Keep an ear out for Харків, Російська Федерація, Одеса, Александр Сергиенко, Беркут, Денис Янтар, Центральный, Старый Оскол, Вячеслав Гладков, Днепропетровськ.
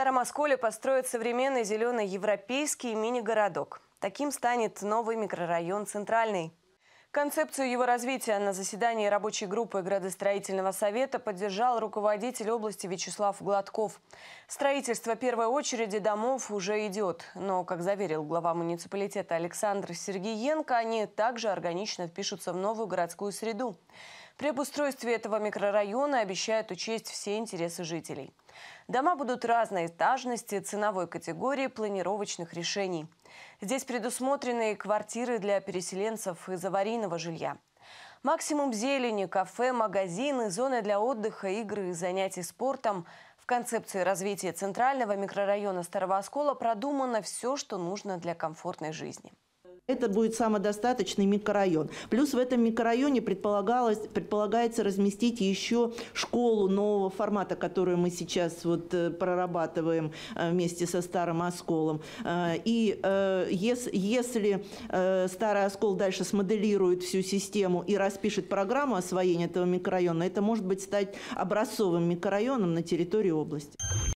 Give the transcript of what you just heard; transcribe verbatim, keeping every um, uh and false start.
Старом Осколе построят современный зеленый европейский мини-городок. Таким станет новый микрорайон «Центральный». Концепцию его развития на заседании рабочей группы градостроительного совета поддержал руководитель области Вячеслав Гладков. Строительство первой очереди домов уже идет, но, как заверил глава муниципалитета Александр Сергиенко, они также органично впишутся в новую городскую среду. При обустройстве этого микрорайона обещают учесть все интересы жителей. Дома будут разной этажности, ценовой категории, планировочных решений. Здесь предусмотрены квартиры для переселенцев из аварийного жилья. Максимум зелени, кафе, магазины, зоны для отдыха, игры и занятий спортом. В концепции развития центрального микрорайона Старого Оскола продумано все, что нужно для комфортной жизни. Это будет самодостаточный микрорайон. Плюс в этом микрорайоне предполагалось, предполагается разместить еще школу нового формата, которую мы сейчас вот прорабатываем вместе со Старым Осколом. И если Старый Оскол дальше смоделирует всю систему и распишет программу освоения этого микрорайона, это может быть стать образцовым микрорайоном на территории области.